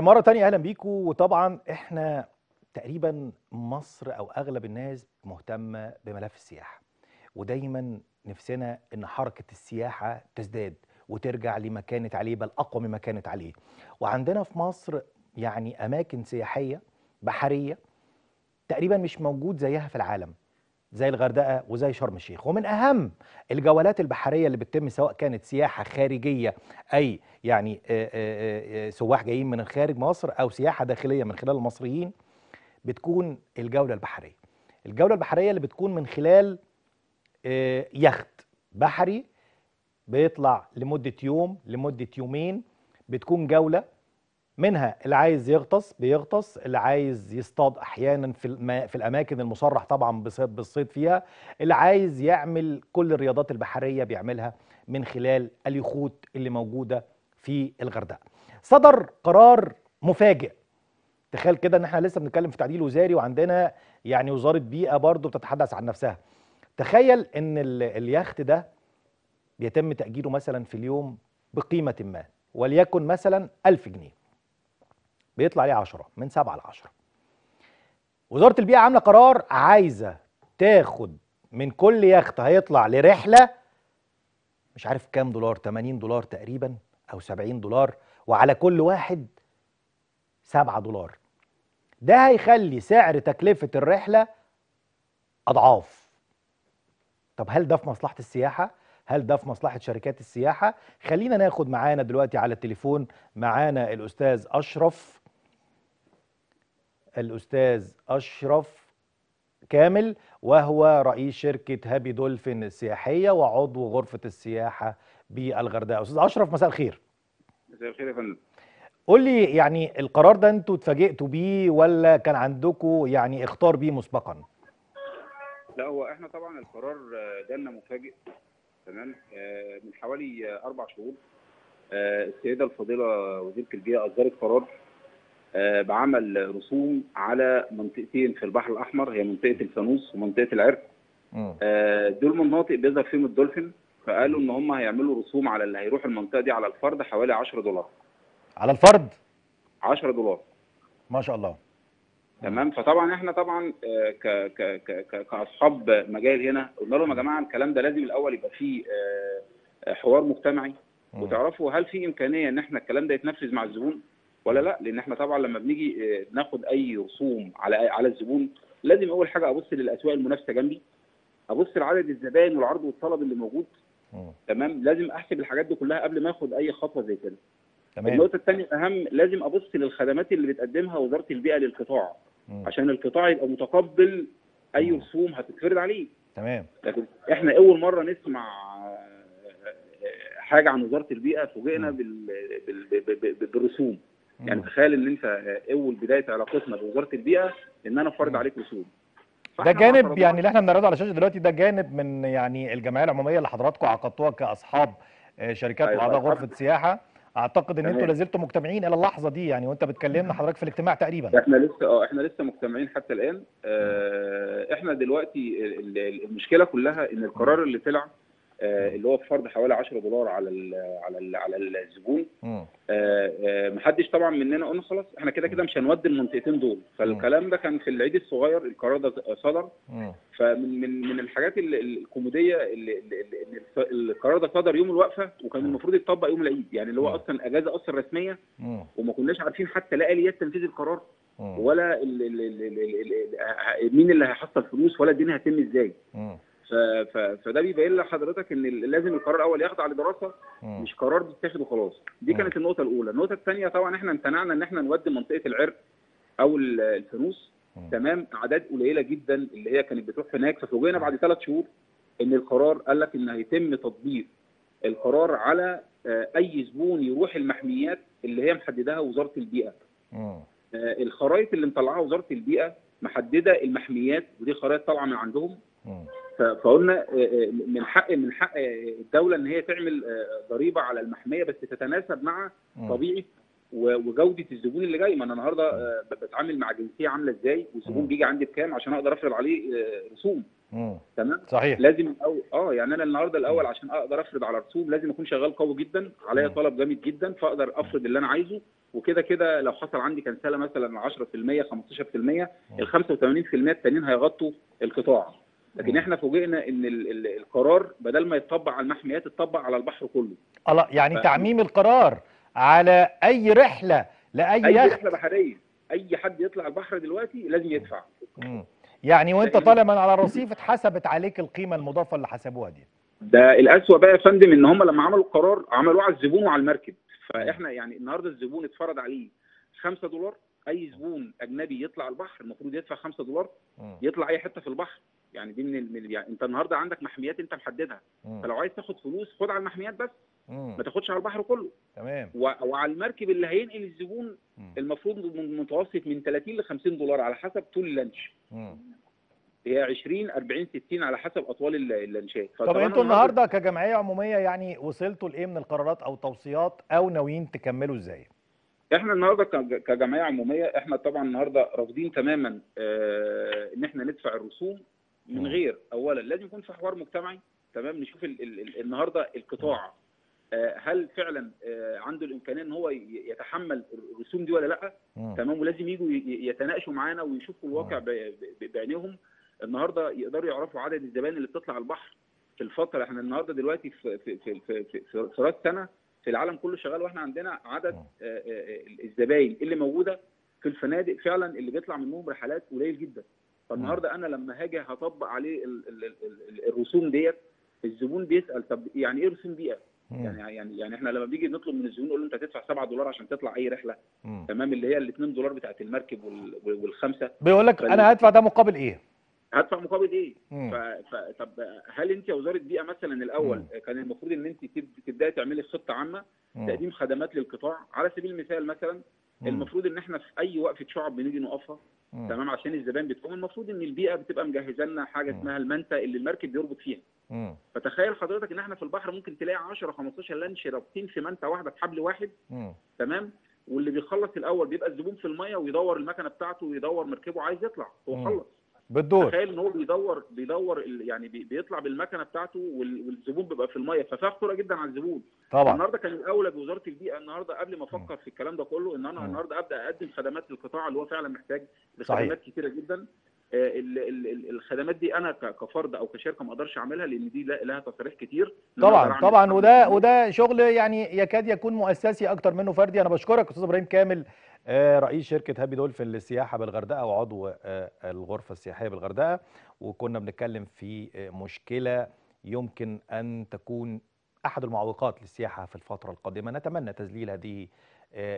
مرة تانية أهلا بيكم. وطبعا احنا تقريبا مصر أو أغلب الناس مهتمة بملف السياحة، ودايما نفسنا إن حركة السياحة تزداد وترجع لما كانت عليه، بل أقوى مما كانت عليه. وعندنا في مصر يعني أماكن سياحية بحرية تقريبا مش موجود زيها في العالم، زي الغردقة وزي شرم الشيخ. ومن أهم الجولات البحرية اللي بتتم، سواء كانت سياحة خارجية أي يعني سواح جايين من خارج مصر، أو سياحة داخلية من خلال المصريين، بتكون الجولة البحرية. الجولة البحرية اللي بتكون من خلال يخت بحري بيطلع لمدة يوم لمدة يومين، بتكون جولة منها اللي عايز يغطس بيغطس، اللي عايز يصطاد احيانا في الاماكن المصرح طبعا بالصيد فيها، اللي عايز يعمل كل الرياضات البحريه بيعملها من خلال اليخوت اللي موجوده في الغردقه. صدر قرار مفاجئ، تخيل كده ان احنا لسه بنتكلم في تعديل وزاري، وعندنا يعني وزاره بيئه برضه بتتحدث عن نفسها. تخيل ان اليخت ده بيتم تاجيله مثلا في اليوم بقيمه ما، وليكن مثلا 1000 جنيه، بيطلع عليه 10 من 7 ل10. وزارة البيئة عاملة قرار عايزة تاخد من كل يخت هيطلع لرحلة مش عارف كام دولار، 80 دولار تقريبا أو 70 دولار، وعلى كل واحد 7 دولار. ده هيخلي سعر تكلفة الرحلة أضعاف. طب هل ده في مصلحة السياحة؟ هل ده في مصلحة شركات السياحة؟ خلينا ناخد معانا دلوقتي على التليفون معانا الأستاذ أشرف كامل، وهو رئيس شركة هابي دولفين السياحية وعضو غرفة السياحة بالغردقة. أستاذ أشرف، مساء الخير. مساء الخير يا فندم. قول لي يعني القرار ده أنتوا اتفاجئتوا بيه ولا كان عندكم يعني إخطار بيه مسبقا؟ لا، هو إحنا طبعا القرار جالنا مفاجئ، تمام. من حوالي 4 شهور السيده الفاضله وزيره البيئه اصدرت قرار بعمل رسوم على منطقتين في البحر الاحمر، هي منطقه الفانوس ومنطقه العرق. دول مناطق بيظهر فيهم الدولفين، فقالوا ان هم هيعملوا رسوم على اللي هيروح المنطقه دي على الفرد حوالي 10 دولار. على الفرد 10 دولار ما شاء الله، تمام. فطبعا احنا طبعا كاصحاب مجال هنا قلنا لهم يا جماعه الكلام ده لازم الاول يبقى فيه حوار مجتمعي، وتعرفوا هل في امكانيه ان احنا الكلام ده يتنفذ مع الزبون ولا لا. لان احنا طبعا لما بنيجي ناخد اي رسوم على الزبون، لازم اول حاجه ابص للاسواق المنافسه جنبي، ابص لعدد الزبائن والعرض والطلب اللي موجود، تمام. لازم احسب الحاجات دي كلها قبل ما اخد اي خطوه زي كده. النقطه الثانيه الاهم، لازم ابص للخدمات اللي بتقدمها وزاره البيئه للقطاع، عشان القطاع يبقى متقبل اي رسوم هتتفرض عليه، تمام. لكن احنا اول مره نسمع حاجه عن وزاره البيئه، فوجئنا بالرسوم. يعني تخيل ان انت اول بدايه علاقتنا بوزاره البيئه ان انا افرض عليك رسوم. ده جانب يعني اللي احنا بنعرضه على الشاشه دلوقتي، ده جانب من يعني الجمعيه العموميه اللي حضراتكم عقدتوها كاصحاب شركات واعضاء غرفه سياحه. اعتقد ان انتوا لازلتوا مجتمعين الى اللحظه دي، يعني وانت بتكلمنا حضرتك في الاجتماع تقريبا. احنا لسه مجتمعين حتى الان. احنا دلوقتي المشكله كلها ان القرار اللي طلع اللي هو بفرض حوالي 10 دولار على الزبون، محدش طبعا مننا قلنا خلاص احنا كده كده مش هنودي المنطقتين دول. فالكلام ده كان في العيد الصغير، القرار ده صدر. فمن من من الحاجات الكوميديه ان القرار ده صدر يوم الوقفه، وكان المفروض يتطبق يوم العيد، يعني اللي هو اصلا اجازه اصلا رسميه، وما كناش عارفين حتى لا اليات تنفيذ القرار، ولا مين اللي هيحصل فلوس، ولا الدنيا هتتم ازاي. فده بيبين لحضرتك ان لازم القرار الاول ياخد على دراسه، مش قرار بيتاخد وخلاص. دي كانت النقطه الاولى. النقطه الثانيه طبعا احنا امتنعنا ان احنا نودي منطقه العرق او الفانوس، تمام. اعداد قليله جدا اللي هي كانت بتروح هناك. ففوجئنا بعد 3 شهور ان القرار قال لك ان هيتم تطبيق القرار على اي زبون يروح المحميات اللي هي محددها وزاره البيئه. الخرائط اللي مطلعها وزاره البيئه محدده المحميات، ودي خرائط طالعه من عندهم. فقلنا من حق الدوله ان هي تعمل ضريبه على المحميه، بس تتناسب مع طبيعه وجوده الزبون اللي جاي. ما انا النهارده بتعامل مع جنسيه عامله ازاي، والزبون بيجي عندي بكام، عشان اقدر افرض عليه رسوم. تمام صحيح. لازم يعني انا النهارده الاول عشان اقدر افرض على رسوم لازم اكون شغال قوي جدا، عليا طلب جامد جدا، فاقدر افرض اللي انا عايزه. وكده كده لو حصل عندي كنسله مثلا 10% 15% ال 85% التانيين هيغطوا القطاع. لكن احنا فوجئنا ان القرار بدل ما يتطبق على المحميات اتطبق على البحر كله. يعني تعميم القرار على اي رحله لاي رحله بحريه، اي حد يطلع البحر دلوقتي لازم يدفع. يعني وانت طالع من على الرصيف اتحسبت عليك القيمه المضافه اللي حسبوها دي. ده الاسوأ بقى يا فندم ان هم لما عملوا القرار عملوه على الزبون وعلى المركب. فاحنا يعني النهارده الزبون اتفرض عليه $5، اي زبون اجنبي يطلع البحر المفروض يدفع $5 يطلع اي حته في البحر. يعني دي يعني انت النهارده عندك محميات انت محددها، فلو عايز تاخد فلوس خد على المحميات بس، ما تاخدش على البحر كله. تمام. وعلى المركب اللي هينقل الزبون المفروض متوسط من $30 ل $50 على حسب طول اللانش. هي 20 40 60 على حسب اطوال اللانشات. طب انتوا النهارده كجمعيه عموميه يعني وصلتوا لايه من القرارات او توصيات او ناويين تكملوا ازاي؟ احنا النهارده كجمعيه عموميه احنا طبعا النهارده رافضين تماما ان احنا ندفع الرسوم من غير، اولا لازم يكون في حوار مجتمعي. تمام. نشوف النهارده القطاع هل فعلا عنده الامكانيه ان هو يتحمل الرسوم دي ولا لا. تمام. ولازم يجوا يتناقشوا معانا ويشوفوا الواقع بعينيهم. النهارده يقدروا يعرفوا عدد الزبائن اللي بتطلع البحر في الفتره. احنا النهارده دلوقتي في راس سنه في العالم كله شغال، واحنا عندنا عدد الزبائن اللي موجوده في الفنادق فعلا اللي بيطلع منهم رحلات قليل جدا. فالنهارده انا لما هاجي هطبق عليه الرسوم ديت الزبون بيسال طب يعني ايه رسوم بيئه؟ يعني احنا لما بيجي نطلب من الزبون نقول له انت هتدفع $7 عشان تطلع اي رحله. تمام. اللي هي $2 بتاعت المركب والخمسه بيقول لك انا هدفع ده مقابل ايه؟ هدفع مقابل ايه؟ طب هل انت يا وزاره البيئه مثلا الاول كان المفروض ان انت تبداي تعملي خطه عامه تقديم خدمات للقطاع. على سبيل المثال مثلا المفروض ان احنا في اي وقفه شعب بنيجي نقفها. تمام. عشان الزبائن بتقوم المفروض ان البيئه بتبقى مجهزه لنا حاجه اسمها المنتأ اللي المركب بيربط فيها. فتخيل حضرتك ان احنا في البحر ممكن تلاقي 10 15 لانش رابطين في منتأ واحده في حبل واحد. تمام. واللي بيخلص الاول بيبقى الزبون في الميه ويدور المكنه بتاعته ويدور مركبه عايز يطلع هو خلص. بالدور. تخيل ان هو بيدور يعني بيطلع بالمكنه بتاعته والزبون بيبقى في الميه، ففيها خطوره جدا على الزبون. طبعا. النهارده كان الاولى بوزاره البيئه النهارده قبل ما افكر في الكلام ده كله ان انا النهارده ابدا اقدم خدمات للقطاع اللي هو فعلا محتاج لخدمات كتيره جدا. الخدمات دي انا كفرد او كشركه ما اقدرش اعملها لان دي لها تصاريح كتير. طبعا وده شغل يعني يكاد يكون مؤسسي اكتر منه فردي. انا بشكرك استاذ ابراهيم كامل رئيس شركة هابي دولفين للسياحة بالغردقة وعضو الغرفة السياحية بالغردقة، وكنا بنتكلم في مشكلة يمكن أن تكون أحد المعوقات للسياحة في الفترة القادمة. نتمنى تذليل هذه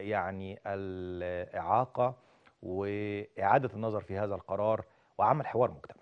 يعني الإعاقة وإعادة النظر في هذا القرار وعمل حوار مجتمعي.